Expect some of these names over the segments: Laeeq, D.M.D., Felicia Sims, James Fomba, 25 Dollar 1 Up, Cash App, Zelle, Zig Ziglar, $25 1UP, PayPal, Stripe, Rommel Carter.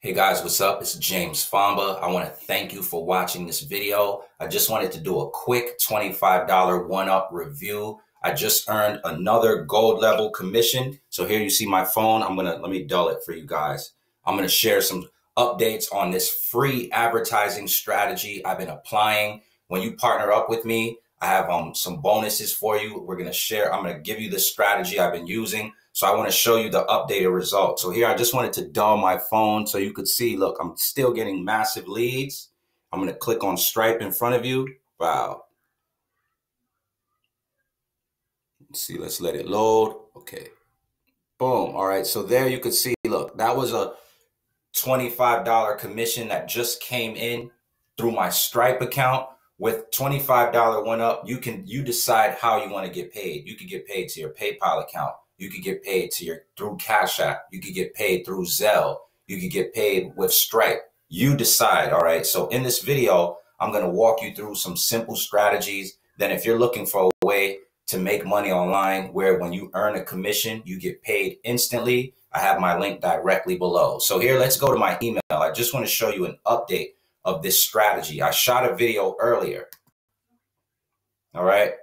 Hey guys, what's up? It's James Fomba. I want to thank you for watching this video. I just wanted to do a quick $25 one-up review. I just earned another gold level commission. So here you see my phone. Let me dull it for you guys. I'm gonna share some updates on this free advertising strategy I've been applying. When you partner up with me, I have some bonuses for you. I'm gonna give you the strategy I've been using. So I want to show you the updated results. So here, I just wanted to dull my phone so you could see, look, I'm still getting massive leads. I'm going to click on Stripe in front of you. Wow. Let's see, let's let it load. Okay. Boom. All right. So there you could see, look, that was a $25 commission that just came in through my Stripe account. With $25 one up, you decide how you want to get paid. You could get paid to your PayPal account. You could get paid through Cash App. You could get paid through Zelle. You could get paid with Stripe. You decide, all right? So in this video, I'm gonna walk you through some simple strategies. Then if you're looking for a way to make money online where when you earn a commission, you get paid instantly, I have my link directly below. So here, let's go to my email. I just wanna show you an update of this strategy. I shot a video earlier, all right?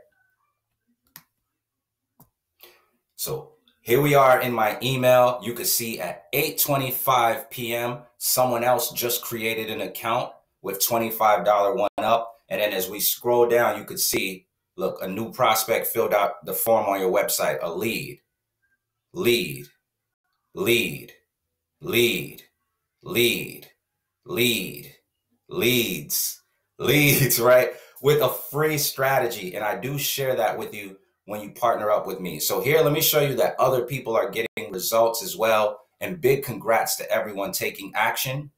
So here we are in my email. You can see at 8:25 p.m., someone else just created an account with $25 one up. And then as we scroll down, you could see, look, a new prospect filled out the form on your website, a lead, lead, lead, lead, lead, lead, leads, leads, right? With a free strategy. And I do share that with you when you partner up with me. So here, let me show you that other people are getting results as well. And big congrats to everyone taking action.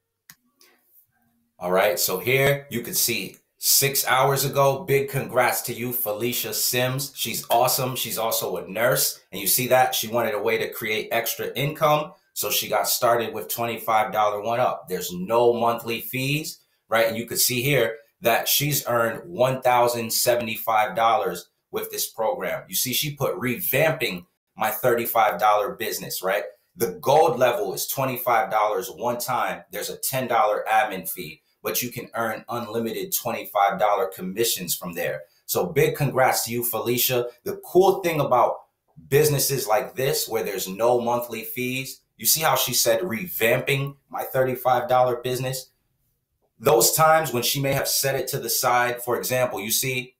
All right, so here you can see 6 hours ago, big congrats to you, Felicia Sims. She's awesome. She's also a nurse. And you see that she wanted a way to create extra income. So she got started with $25 one up. There's no monthly fees, right? And you could see here that she's earned $1,075 with this program. You see, she put revamping my $35 business, right? The gold level is $25 one time. There's a $10 admin fee, but you can earn unlimited $25 commissions from there. So big congrats to you, Felicia. The cool thing about businesses like this, where there's no monthly fees, you see how she said revamping my $35 business? Those times when she may have set it to the side, for example, you see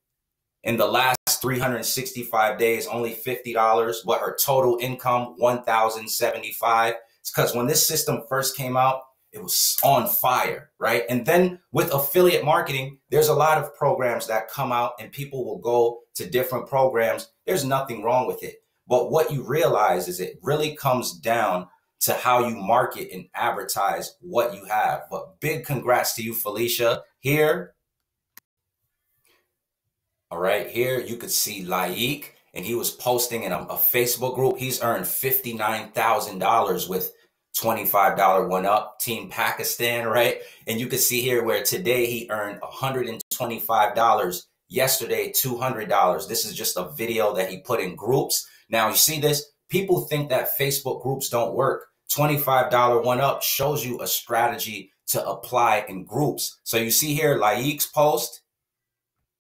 in the last 365 days, only $50, but her total income, $1,075. It's because when this system first came out, it was on fire, right? And then with affiliate marketing, there's a lot of programs that come out and people will go to different programs. There's nothing wrong with it. But what you realize is it really comes down to how you market and advertise what you have. But big congrats to you, Felicia. Here, all right, here you could see Laeeq, and he was posting in a Facebook group. He's earned $59,000 with $25 one up, Team Pakistan, right? And you could see here where today he earned $125, yesterday $200. This is just a video that he put in groups. Now you see this, people think that Facebook groups don't work. $25 one up shows you a strategy to apply in groups. So you see here Laeeq's post.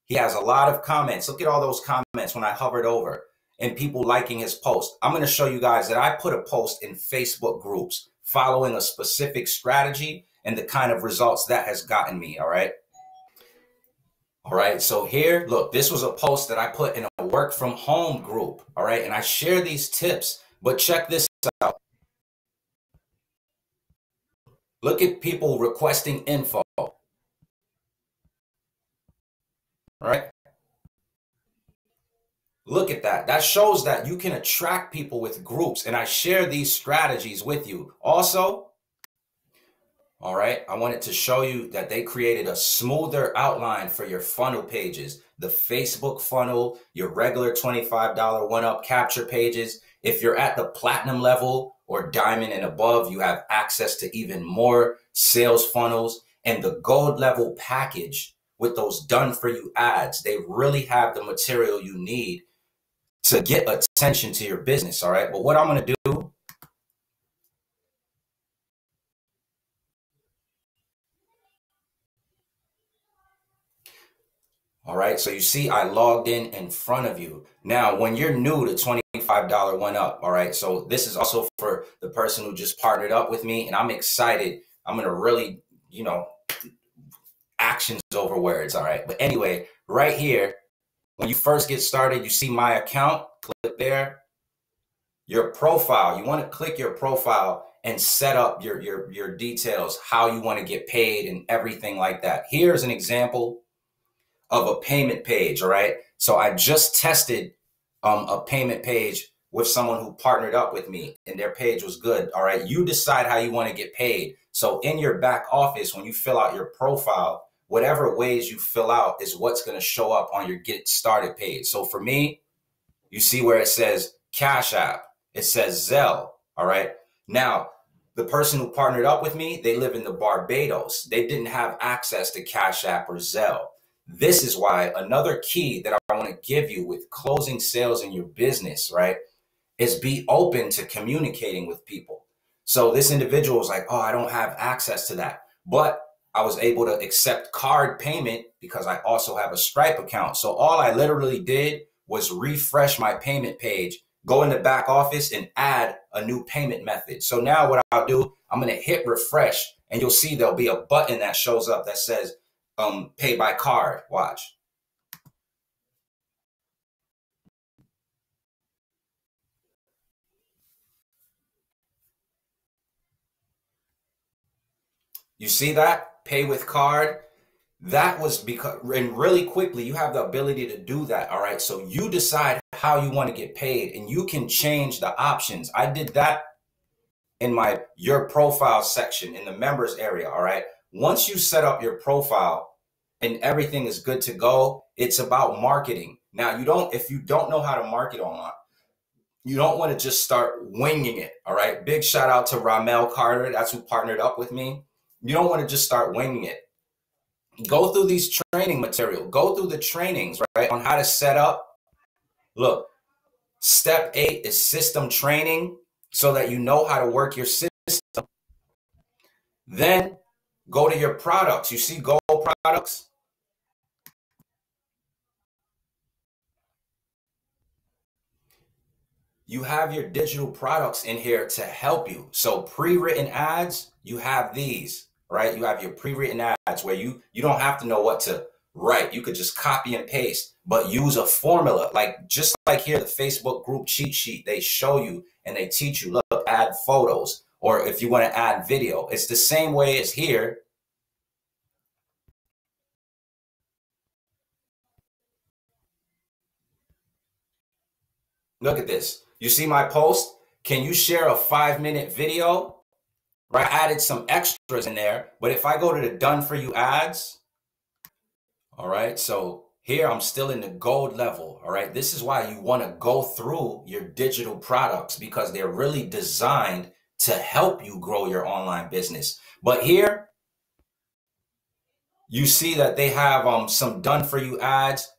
He has a lot of comments. Look at all those comments when I hovered over and people liking his post. I'm going to show you guys that I put a post in Facebook groups following a specific strategy and the kind of results that has gotten me. All right. All right. So here, look, this was a post that I put in a work from home group. All right. And I share these tips, but check this out. Look at people requesting info. All right. Look at that. That shows that you can attract people with groups. And I share these strategies with you. Also, all right, I wanted to show you that they created a smoother outline for your funnel pages, the Facebook funnel, your regular $25 one up capture pages. If you're at the platinum level or diamond and above, you have access to even more sales funnels and the gold level package. With those done for you ads, they really have the material you need to get attention to your business. All right. But what I'm going to do All right, so you see I logged in front of you. Now, when you're new to $25 1 Up, all right, so this is also for the person who just partnered up with me, and I'm excited. I'm gonna really, you know, actions over words, all right? But anyway, right here, when you first get started, you see my account, click there. Your profile, you wanna click your profile and set up your details, how you wanna get paid and everything like that. Here's an example of a payment page, all right? So I just tested a payment page with someone who partnered up with me and their page was good, all right? You decide how you wanna get paid. So in your back office, when you fill out your profile, whatever ways you fill out is what's gonna show up on your Get Started page. So for me, you see where it says Cash App, it says Zelle, all right? Now, the person who partnered up with me, they live in the Barbados. They didn't have access to Cash App or Zelle. This is why another key that I wanna give you with closing sales in your business, right, is be open to communicating with people. So this individual was like, oh, I don't have access to that. But I was able to accept card payment because I also have a Stripe account. So all I literally did was refresh my payment page, go in the back office and add a new payment method. So now what I'll do, I'm gonna hit refresh and you'll see there'll be a button that shows up that says, pay by card, watch. You see that? Pay with card. That was because, and really quickly, you have the ability to do that, all right? So you decide how you want to get paid and you can change the options. I did that in my your profile section in the members area, all right? Once you set up your profile and everything is good to go, it's about marketing. Now, if you don't know how to market online, you don't want to just start winging it, all right? Big shout out to Rommel Carter. That's who partnered up with me. You don't want to just start winging it. Go through these training material. Go through the trainings, right, on how to set up. Look, step 8 is system training so that you know how to work your system. Then go to your products. You see goal products? You have your digital products in here to help you. So pre-written ads, you have these, right? You have your pre-written ads where you don't have to know what to write. You could just copy and paste, but use a formula. Like just like here, the Facebook group cheat sheet, they show you and they teach you, look, add photos, or if you want to add video. It's the same way as here. Look at this. You see my post? Can you share a 5-minute video? Right, I added some extras in there, but if I go to the done for you ads, all right, so here I'm still in the gold level, all right? This is why you want to go through your digital products because they're really designed to help you grow your online business. But here, you see that they have some done for you ads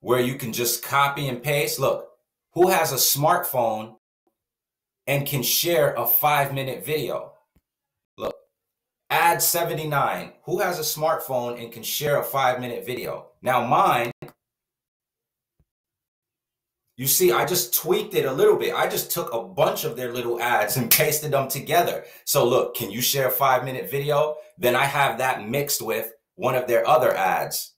where you can just copy and paste. Look, who has a smartphone and can share a 5-minute video? Look, ad 79, who has a smartphone and can share a 5-minute video? Now mine, you see, I just tweaked it a little bit. I just took a bunch of their little ads and pasted them together. So look, can you share a 5-minute video? Then I have that mixed with one of their other ads.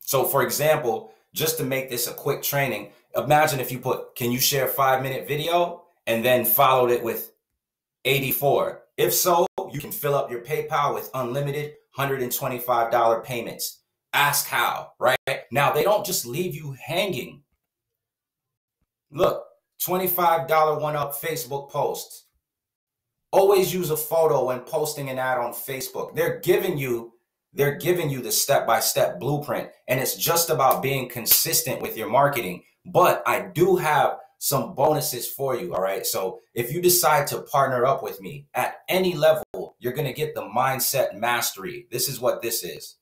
So for example, just to make this a quick training, imagine if you put, can you share a 5-minute video? And then followed it with 84. If so, you can fill up your PayPal with unlimited $125 payments. Ask how, right? Now they don't just leave you hanging. Look, $25 1 Up Facebook posts. Always use a photo when posting an ad on Facebook. They're giving you the step-by-step blueprint, and it's just about being consistent with your marketing. But I do have some bonuses for you, all right? So if you decide to partner up with me at any level, you're going to get the mindset mastery. This is what this is.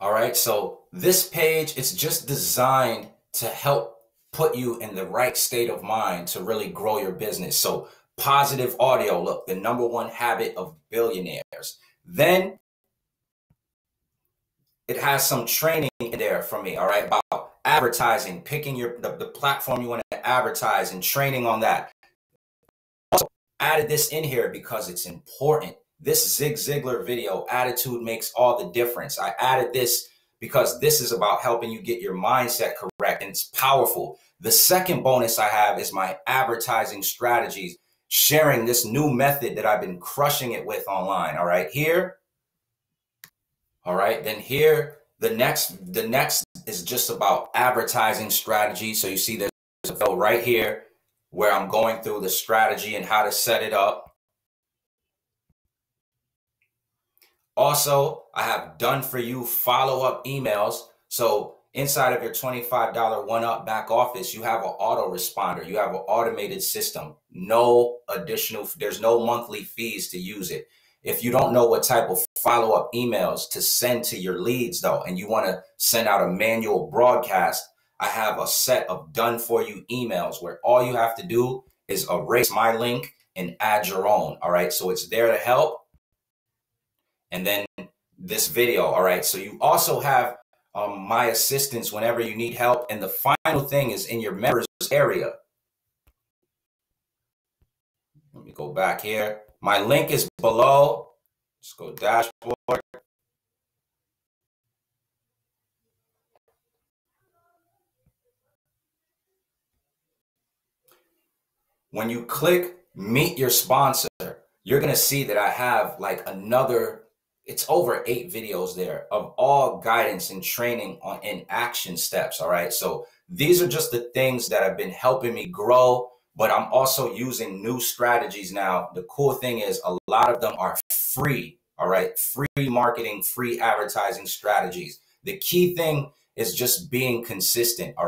All right, so this page is just designed to help put you in the right state of mind to really grow your business. So Positive audio, look, the number one habit of billionaires. Then it has some training in there for me, all right, about advertising, picking the platform you want to advertise and training on that. Also added this in here because it's important. This Zig Ziglar video, Attitude Makes All the Difference. I added this because this is about helping you get your mindset correct, and it's powerful. The second bonus I have is my advertising strategies, sharing this new method that I've been crushing it with online. All right, here. All right, then here, the next is just about advertising strategy. So you see there's a video right here where I'm going through the strategy and how to set it up. Also, I have done for you follow-up emails. So inside of your $25 1UP back office, you have an autoresponder. You have an automated system. No additional, there's no monthly fees to use it. If you don't know what type of follow-up emails to send to your leads though, and you want to send out a manual broadcast, I have a set of done for you emails where all you have to do is erase my link and add your own. All right, so it's there to help. And then this video, all right? So you also have my assistance whenever you need help. And the final thing is in your members area. Let me go back here. My link is below. Let's go dashboard. When you click meet your sponsor, you're gonna see that I have like another, it's over 8 videos there of all guidance and training on in action steps. All right. So these are just the things that have been helping me grow, but I'm also using new strategies now. The cool thing is a lot of them are free. All right. Free marketing, free advertising strategies. The key thing is just being consistent. All